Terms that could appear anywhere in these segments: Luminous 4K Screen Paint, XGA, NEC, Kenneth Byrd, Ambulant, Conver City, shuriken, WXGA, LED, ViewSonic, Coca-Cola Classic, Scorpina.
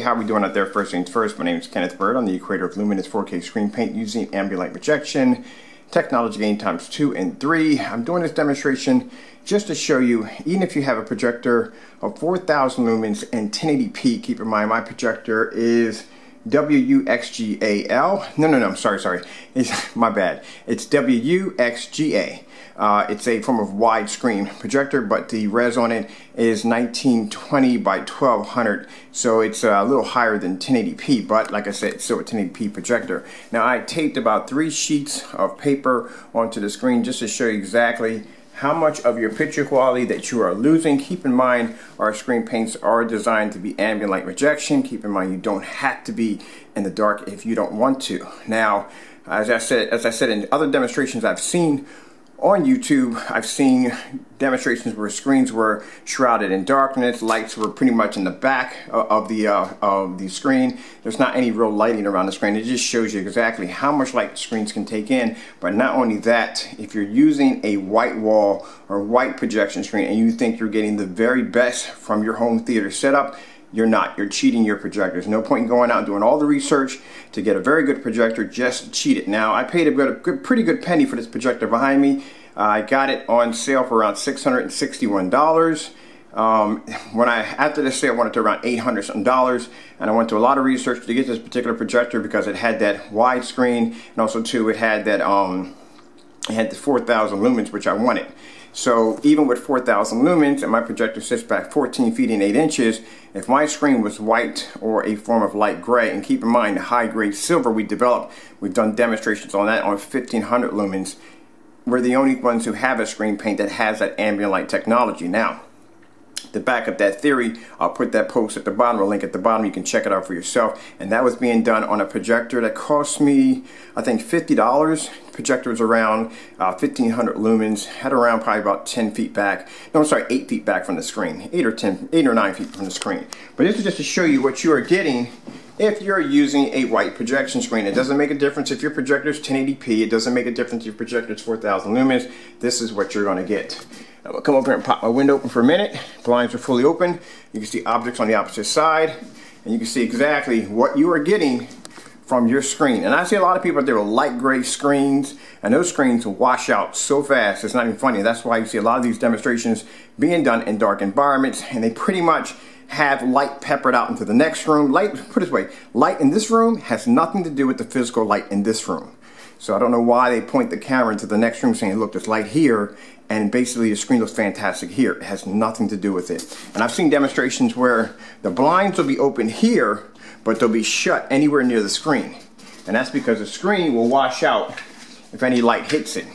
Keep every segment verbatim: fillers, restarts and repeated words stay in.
How are we doing out there? First things first, my name is Kenneth Byrd. I'm the creator of Luminous four K Screen Paint using Ambulant rejection, technology gain times two and three. I'm doing this demonstration just to show you, even if you have a projector of four thousand lumens and ten eighty p, keep in mind my projector is W X G A L. No, no, no, I'm sorry, sorry. It's, my bad. It's W X G A. Uh, it's a form of widescreen projector, but the res on it is nineteen twenty by twelve hundred, so it's a little higher than ten eighty p, but like I said, it's still a ten eighty p projector. Now, I taped about three sheets of paper onto the screen just to show you exactly how much of your picture quality that you are losing. Keep in mind, our screen paints are designed to be ambient light rejection. Keep in mind, you don't have to be in the dark if you don't want to. Now, as I said, as I said in other demonstrations I've seen on YouTube, I've seen demonstrations where screens were shrouded in darkness, lights were pretty much in the back of the uh, of the screen. There's not any real lighting around the screen. It just shows you exactly how much light screens can take in. But not only that, if you're using a white wall or white projection screen and you think you're getting the very best from your home theater setup, you're not. You're cheating your projector. There's no point in going out and doing all the research to get a very good projector. Just cheat it. Now, I paid a, good, a good, pretty good penny for this projector behind me. Uh, I got it on sale for around six hundred sixty-one dollars. Um, when I after the sale, I wanted to around eight hundred dollars, and I went to a lot of research to get this particular projector because it had that widescreen, and also too, it had that um, it had the four thousand lumens, which I wanted. So even with four thousand lumens, and my projector sits back fourteen feet and eight inches, if my screen was white or a form of light gray, and keep in mind the high grade silver we developed, we've done demonstrations on that on fifteen hundred lumens, we're the only ones who have a screen paint that has that ambient light technology. Now, to back up that theory, I'll put that post at the bottom, or link at the bottom, you can check it out for yourself. And that was being done on a projector that cost me, I think, fifty dollars. Projector was around uh, fifteen hundred lumens, had around probably about ten feet back, no, I'm sorry, eight feet back from the screen, eight or ten, eight or nine feet from the screen. But this is just to show you what you are getting if you're using a white projection screen. It doesn't make a difference if your projector is ten eighty p, it doesn't make a difference if your projector is four thousand lumens, this is what you're going to get. I'm going to come over here and pop my window open for a minute. Blinds are fully open. You can see objects on the opposite side, and you can see exactly what you are getting from your screen. And I see a lot of people out there with light gray screens, and those screens wash out so fast, it's not even funny. That's why you see a lot of these demonstrations being done in dark environments, and they pretty much have light peppered out into the next room. Light, put it this way, light in this room has nothing to do with the physical light in this room. So I don't know why they point the camera into the next room saying, look, there's light here, and basically the screen looks fantastic here. It has nothing to do with it. And I've seen demonstrations where the blinds will be open here, but they'll be shut anywhere near the screen. And that's because the screen will wash out if any light hits it.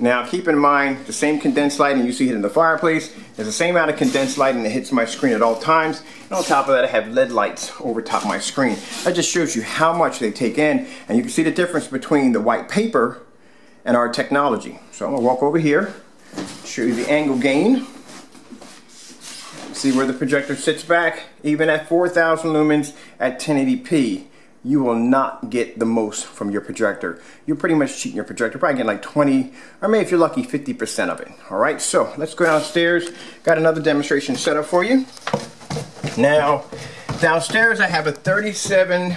Now, keep in mind, the same condensed lighting you see hitting the fireplace is the same amount of condensed lighting that hits my screen at all times. And on top of that, I have L E D lights over top of my screen. That just shows you how much they take in. And you can see the difference between the white paper and our technology. So I'm going to walk over here, show you the angle gain. See where the projector sits back. Even at four thousand lumens at ten eighty p. You will not get the most from your projector. You're pretty much cheating your projector. Probably get like twenty, or maybe if you're lucky, fifty percent of it. All right, so let's go downstairs. Got another demonstration set up for you. Now, downstairs I have a thirty-seven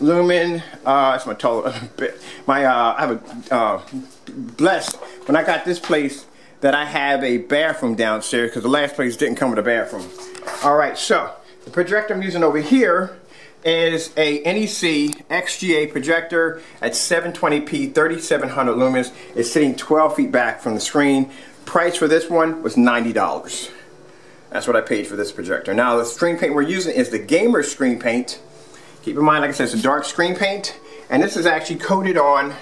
lumen. Uh, that's my total. My uh, I have a uh, blessed when I got this place that I have a bathroom downstairs because the last place didn't come with a bathroom. All right, so the projector I'm using over here is a N E C X G A projector at seven twenty p, thirty-seven hundred lumens. It's sitting twelve feet back from the screen. Price for this one was ninety dollars. That's what I paid for this projector. Now, the screen paint we're using is the Gamer Screen Paint. Keep in mind, like I said, it's a dark screen paint, and this is actually coated on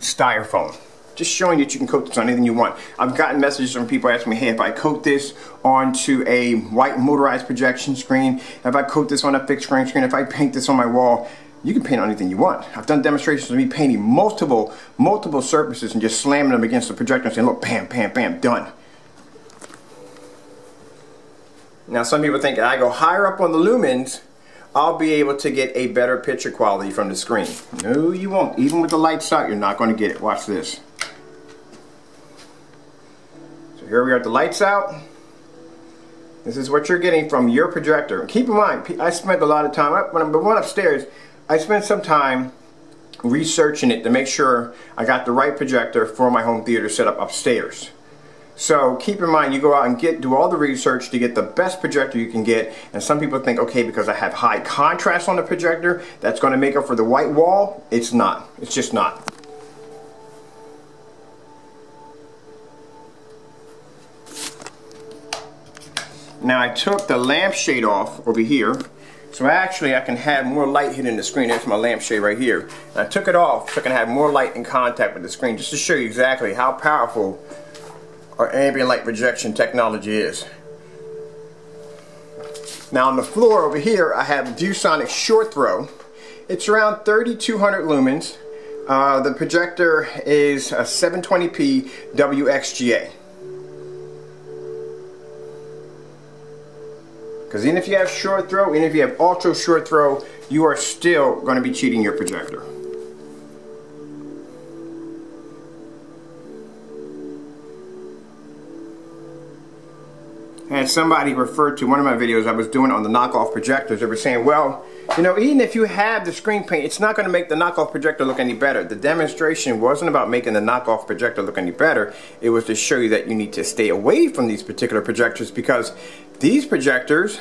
styrofoam. Just showing that you can coat this on anything you want. I've gotten messages from people asking me, hey, if I coat this onto a white motorized projection screen, if I coat this on a fixed frame screen, if I paint this on my wall, you can paint on anything you want. I've done demonstrations of me painting multiple, multiple surfaces and just slamming them against the projector and saying, look, bam, bam, bam, done. Now, some people think if I go higher up on the lumens, I'll be able to get a better picture quality from the screen. No, you won't. Even with the lights out, you're not going to get it. Watch this. Here we are at the lights out. This is what you're getting from your projector. Keep in mind, I spent a lot of time, when I went upstairs, I spent some time researching it to make sure I got the right projector for my home theater setup upstairs. So keep in mind, you go out and get do all the research to get the best projector you can get. And some people think, okay, because I have high contrast on the projector, that's going to make up for the white wall. It's not. It's just not. Now I took the lampshade off over here, so actually I can have more light hitting the screen. There's my lampshade right here. And I took it off so I can have more light in contact with the screen, just to show you exactly how powerful our ambient light projection technology is. Now on the floor over here I have ViewSonic Short Throw. It's around thirty-two hundred lumens. Uh, the projector is a seven twenty p W X G A. Because even if you have short throw, even if you have ultra short throw, you are still going to be cheating your projector. I had somebody refer to one of my videos I was doing on the knockoff projectors. They were saying, well, you know, even if you have the screen paint, it's not going to make the knockoff projector look any better. The demonstration wasn't about making the knockoff projector look any better. It was to show you that you need to stay away from these particular projectors, because these projectors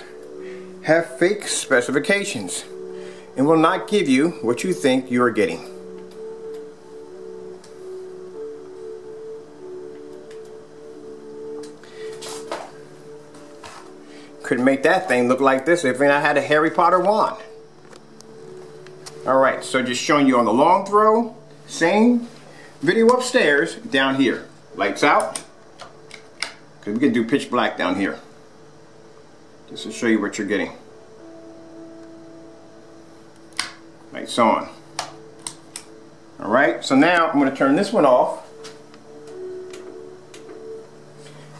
have fake specifications and will not give you what you think you are getting. Could make that thing look like this if I had a Harry Potter wand. Alright, so just showing you on the long throw, same video upstairs, down here. Lights out, because we can do pitch black down here. Just to show you what you're getting. Lights on. Alright, so now I'm going to turn this one off.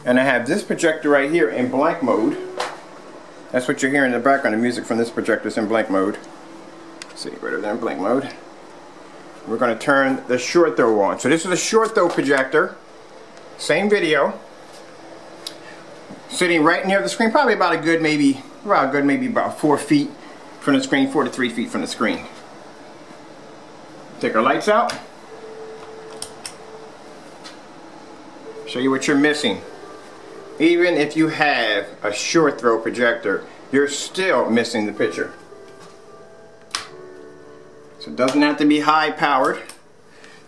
And I have this projector right here in blank mode. That's what you're hearing in the background. The music from this projector is in blank mode. Let's see, right over there in blank mode. We're going to turn the short throw on. So this is a short throw projector. Same video. Sitting right near the screen, probably about a good maybe, about a good maybe about four feet from the screen, four to three feet from the screen. Take our lights out. Show you what you're missing. Even if you have a short throw projector, you're still missing the picture. So it doesn't have to be high powered.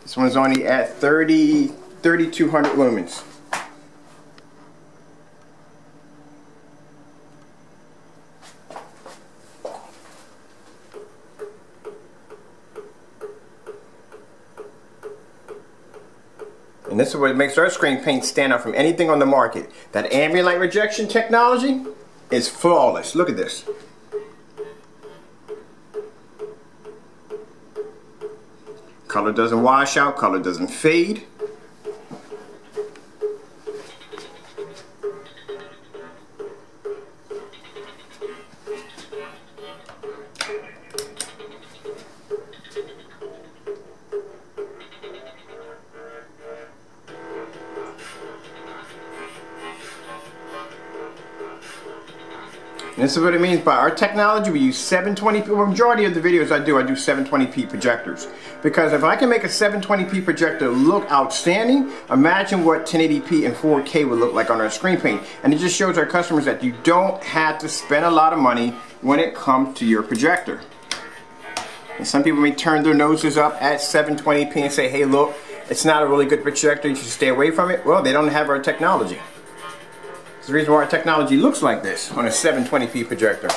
This one's only at thirty, thirty-two hundred lumens. And this is what makes our screen paint stand out from anything on the market. That ambient light rejection technology is flawless. Look at this. Color doesn't wash out, color doesn't fade. This is what it means by our technology. We use seven twenty p. The majority of the videos I do, I do seven twenty p projectors. Because if I can make a seven twenty p projector look outstanding, imagine what ten eighty p and four K would look like on our screen paint. And it just shows our customers that you don't have to spend a lot of money when it comes to your projector. And some people may turn their noses up at seven twenty p and say, hey, look, it's not a really good projector, you should stay away from it. Well, they don't have our technology. It's the reason why our technology looks like this on a seven twenty p projector.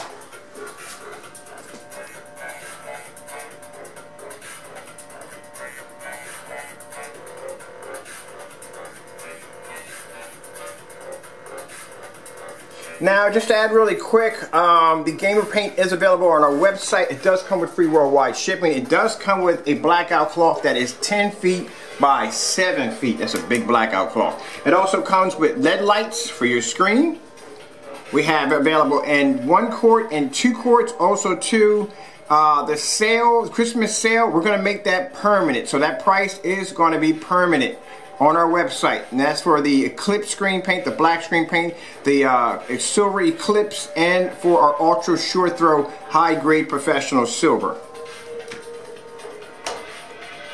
Now, just to add really quick, um, the Gamer Paint is available on our website. It does come with free worldwide shipping. It does come with a blackout cloth that is ten feet by seven feet. That's a big blackout cloth. It also comes with L E D lights for your screen. We have available in one quart and two quarts, also two. Uh, the sale, Christmas sale, we're going to make that permanent. So that price is going to be permanent. on our website, and that's for the Eclipse screen paint, the black screen paint, the uh, silver Eclipse, and for our ultra sure throw high grade professional silver.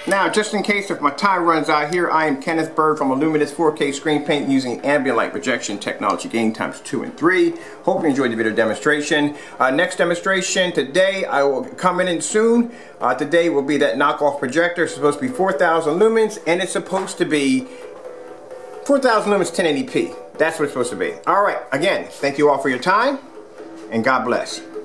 Now, just in case if my tie runs out here, I am Kenneth Byrd from Luminous four K Screen Paint using Ambulant projection technology, gain times two and three. Hope you enjoyed the video demonstration. Uh, next demonstration today, I will coming in soon. Uh, today will be that knockoff projector. It's supposed to be four thousand lumens, and it's supposed to be four thousand lumens ten eighty p. That's what it's supposed to be. All right, again, thank you all for your time, and God bless.